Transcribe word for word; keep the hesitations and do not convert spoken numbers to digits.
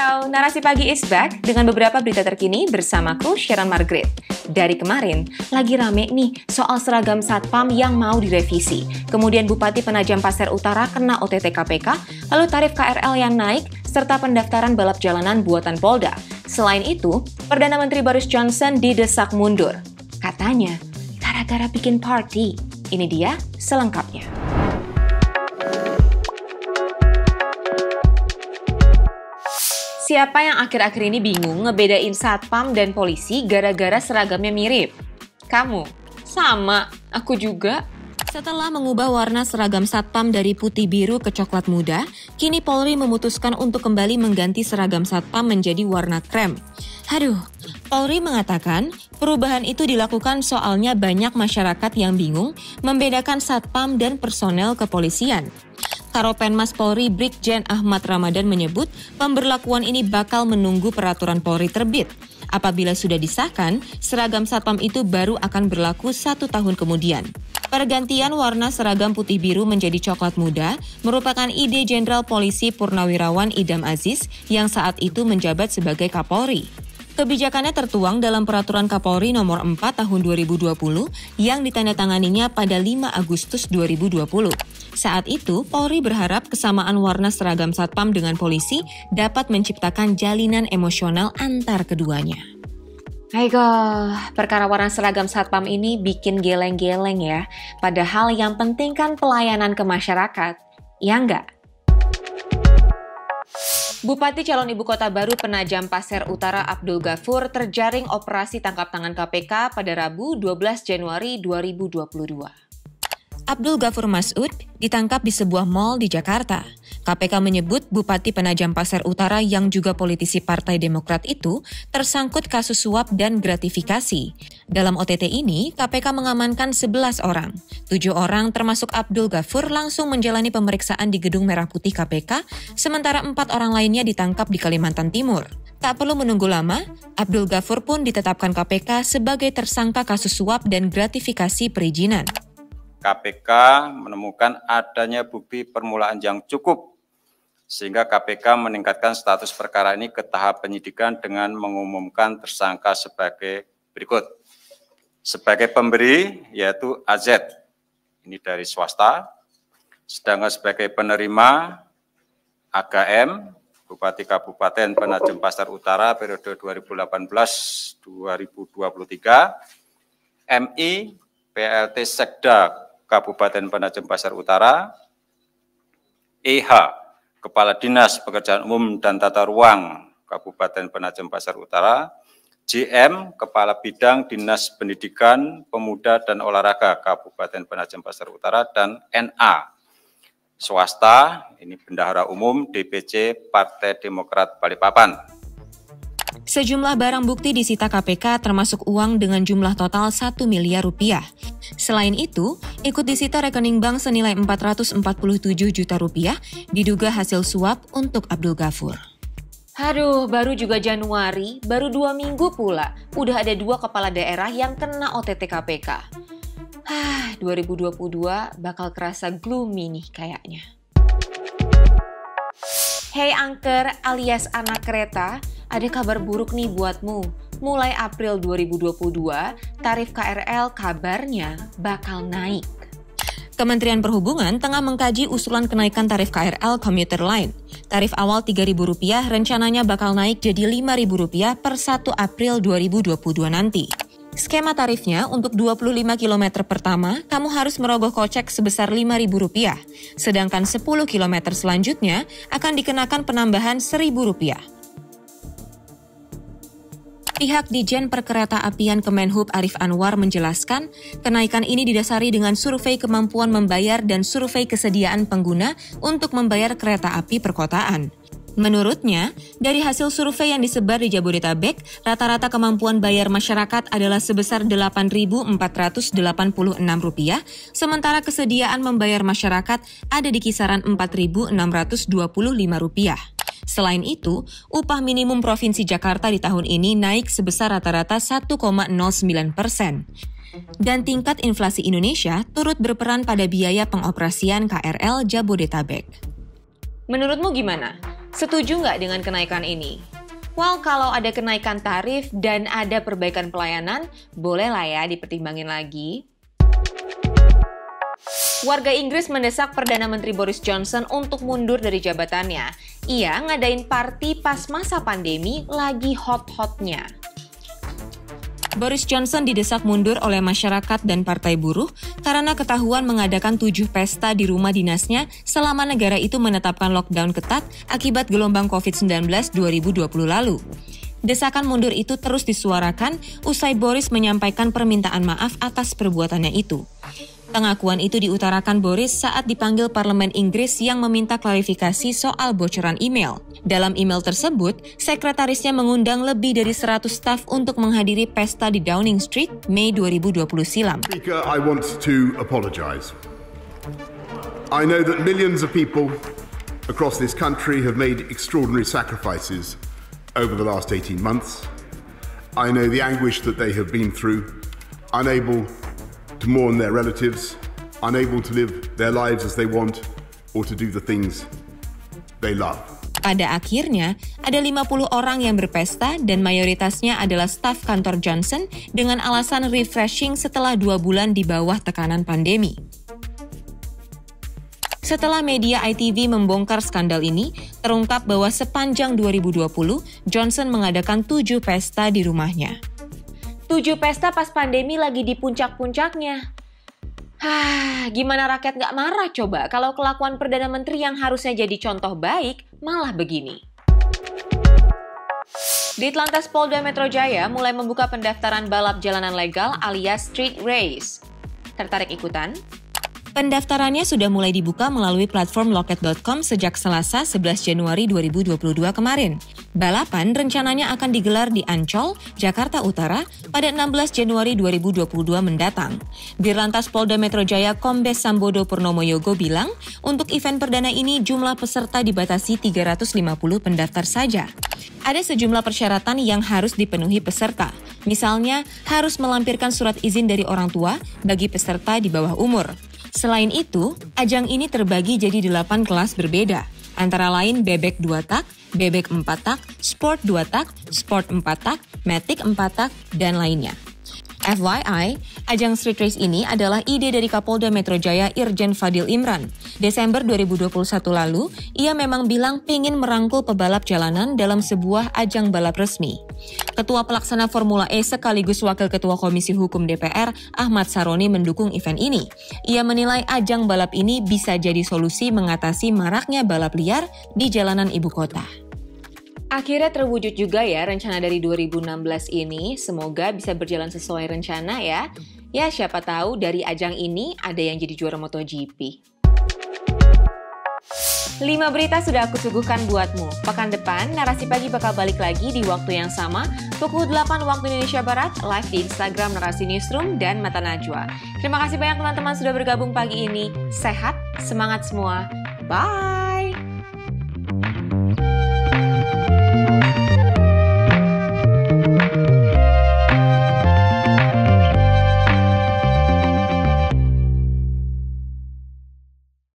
Ciao, Narasi Pagi is back dengan beberapa berita terkini bersamaku Sharon Margaret. Dari kemarin, lagi rame nih soal seragam satpam yang mau direvisi. Kemudian Bupati Penajam Paser Utara kena O T T K P K, lalu tarif K R L yang naik, serta pendaftaran balap jalanan buatan Polda. Selain itu, Perdana Menteri Boris Johnson didesak mundur. Katanya, gara-gara bikin party. Ini dia selengkapnya. Siapa yang akhir-akhir ini bingung ngebedain satpam dan polisi gara-gara seragamnya mirip? Kamu? Sama, aku juga. Setelah mengubah warna seragam satpam dari putih biru ke coklat muda, kini Polri memutuskan untuk kembali mengganti seragam satpam menjadi warna krem. Aduh, Polri mengatakan perubahan itu dilakukan soalnya banyak masyarakat yang bingung membedakan satpam dan personel kepolisian. Karopenmas Polri Brigjen Ahmad Ramadan menyebut pemberlakuan ini bakal menunggu peraturan Polri terbit. Apabila sudah disahkan, seragam satpam itu baru akan berlaku satu tahun kemudian. Pergantian warna seragam putih biru menjadi coklat muda merupakan ide Jenderal Polisi Purnawirawan Idam Aziz yang saat itu menjabat sebagai Kapolri. Kebijakannya tertuang dalam Peraturan Kapolri Nomor empat Tahun dua ribu dua puluh yang ditandatanganinya pada lima Agustus dua ribu dua puluh. Saat itu, Polri berharap kesamaan warna seragam satpam dengan polisi dapat menciptakan jalinan emosional antar keduanya. Aigo, perkara warna seragam satpam ini bikin geleng-geleng ya. Padahal yang penting kan pelayanan ke masyarakat, ya nggak? Bupati calon ibu kota baru Penajam Paser Utara Abdul Gafur terjaring operasi tangkap tangan K P K pada Rabu dua belas Januari dua ribu dua puluh dua. Abdul Gafur Mas'ud ditangkap di sebuah mal di Jakarta. K P K menyebut Bupati Penajam Paser Utara yang juga politisi Partai Demokrat itu tersangkut kasus suap dan gratifikasi. Dalam O T T ini, K P K mengamankan sebelas orang. Tujuh orang termasuk Abdul Gafur langsung menjalani pemeriksaan di Gedung Merah Putih K P K, sementara empat orang lainnya ditangkap di Kalimantan Timur. Tak perlu menunggu lama, Abdul Gafur pun ditetapkan K P K sebagai tersangka kasus suap dan gratifikasi perizinan. K P K menemukan adanya bukti permulaan yang cukup, sehingga K P K meningkatkan status perkara ini ke tahap penyidikan dengan mengumumkan tersangka sebagai berikut. Sebagai pemberi yaitu A Z, ini dari swasta, sedangkan sebagai penerima A K M, Bupati Kabupaten Penajam Paser Utara periode dua ribu delapan belas dua ribu dua puluh tiga, M I, P L T Sekda Kabupaten Penajam Paser Utara, E H, Kepala Dinas Pekerjaan Umum dan Tata Ruang Kabupaten Penajam Paser Utara, J M, Kepala Bidang Dinas Pendidikan, Pemuda dan Olahraga Kabupaten Penajam Paser Utara, dan N A, swasta, ini Bendahara Umum D P C Partai Demokrat Balikpapan. Sejumlah barang bukti disita K P K termasuk uang dengan jumlah total satu miliar rupiah. Selain itu, ikut disita rekening bank senilai empat ratus empat puluh tujuh juta rupiah diduga hasil suap untuk Abdul Gafur. Aduh, baru juga Januari, baru dua minggu pula, udah ada dua kepala daerah yang kena O T T K P K. Ah, dua ribu dua puluh dua bakal kerasa gloomy nih kayaknya. Hey angker alias anak kereta, ada kabar buruk nih buatmu. Mulai April dua ribu dua puluh dua, tarif K R L kabarnya bakal naik. Kementerian Perhubungan tengah mengkaji usulan kenaikan tarif K R L Commuter Line. Tarif awal tiga ribu rupiah rencananya bakal naik jadi lima ribu rupiah per satu April dua ribu dua puluh dua nanti. Skema tarifnya untuk dua puluh lima kilometer pertama, kamu harus merogoh kocek sebesar lima ribu rupiah. Sedangkan sepuluh kilometer selanjutnya akan dikenakan penambahan seribu rupiah. Pihak Dijen Perkereta Apian Kemenhub Arief Anwar menjelaskan, kenaikan ini didasari dengan survei kemampuan membayar dan survei kesediaan pengguna untuk membayar kereta api perkotaan. Menurutnya, dari hasil survei yang disebar di Jabodetabek, rata-rata kemampuan bayar masyarakat adalah sebesar delapan ribu empat ratus delapan puluh enam rupiah, sementara kesediaan membayar masyarakat ada di kisaran empat ribu enam ratus dua puluh lima rupiah. Selain itu, upah minimum Provinsi Jakarta di tahun ini naik sebesar rata-rata satu koma nol sembilan persen. Dan tingkat inflasi Indonesia turut berperan pada biaya pengoperasian K R L Jabodetabek. Menurutmu gimana? Setuju nggak dengan kenaikan ini? Well, kalau ada kenaikan tarif dan ada perbaikan pelayanan, bolehlah ya dipertimbangin lagi. Warga Inggris mendesak Perdana Menteri Boris Johnson untuk mundur dari jabatannya. Ia ngadain party pas masa pandemi lagi hot-hotnya. Boris Johnson didesak mundur oleh masyarakat dan partai buruh karena ketahuan mengadakan tujuh pesta di rumah dinasnya selama negara itu menetapkan lockdown ketat akibat gelombang covid sembilan belas dua ribu dua puluh lalu. Desakan mundur itu terus disuarakan usai Boris menyampaikan permintaan maaf atas perbuatannya itu. Pengakuan itu diutarakan Boris saat dipanggil Parlemen Inggris yang meminta klarifikasi soal bocoran email. Dalam email tersebut, sekretarisnya mengundang lebih dari seratus staf untuk menghadiri pesta di Downing Street Mei dua ribu dua puluh silam. Speaker, I want to apologize. I know that millions of people across this country have made extraordinary sacrifices over the last eighteen months. I know the anguish that they have been through, unable to mourn their relatives, unable to live their lives as they want or to do the things they love. Pada akhirnya, ada lima puluh orang yang berpesta dan mayoritasnya adalah staf kantor Johnson dengan alasan refreshing setelah dua bulan di bawah tekanan pandemi. Setelah media I T V membongkar skandal ini, terungkap bahwa sepanjang dua ribu dua puluh, Johnson mengadakan tujuh pesta di rumahnya. Tujuh pesta pas pandemi lagi di puncak-puncaknya. Hah, gimana rakyat nggak marah coba kalau kelakuan Perdana Menteri yang harusnya jadi contoh baik malah begini. Ditlantas Polda Metro Jaya mulai membuka pendaftaran balap jalanan legal alias street race. Tertarik ikutan? Pendaftarannya sudah mulai dibuka melalui platform loket dot com sejak Selasa sebelas Januari dua ribu dua puluh dua kemarin. Balapan rencananya akan digelar di Ancol, Jakarta Utara pada enam belas Januari dua ribu dua puluh dua mendatang. Dirlantas Polda Metro Jaya Kombes Sambodo Purnomo Yogo bilang, untuk event perdana ini jumlah peserta dibatasi tiga ratus lima puluh pendaftar saja. Ada sejumlah persyaratan yang harus dipenuhi peserta. Misalnya, harus melampirkan surat izin dari orang tua bagi peserta di bawah umur. Selain itu, ajang ini terbagi jadi delapan kelas berbeda, antara lain bebek dua tak, bebek empat tak, sport dua tak, sport empat tak, matic empat tak, dan lainnya. F Y I, ajang street race ini adalah ide dari Kapolda Metro Jaya Irjen Fadil Imran. Desember dua ribu dua puluh satu lalu, ia memang bilang pingin merangkul pebalap jalanan dalam sebuah ajang balap resmi. Ketua Pelaksana Formula E sekaligus Wakil Ketua Komisi Hukum D P R, Ahmad Saroni mendukung event ini. Ia menilai ajang balap ini bisa jadi solusi mengatasi maraknya balap liar di jalanan ibu kota. Akhirnya terwujud juga ya rencana dari dua ribu enam belas ini, semoga bisa berjalan sesuai rencana ya. Ya siapa tahu dari ajang ini ada yang jadi juara MotoGP. lima berita sudah aku suguhkan buatmu. Pekan depan, Narasi Pagi bakal balik lagi di waktu yang sama, pukul delapan waktu Indonesia Barat, live di Instagram Narasi Newsroom dan Mata Najwa. Terima kasih banyak teman-teman sudah bergabung pagi ini. Sehat, semangat semua. Bye!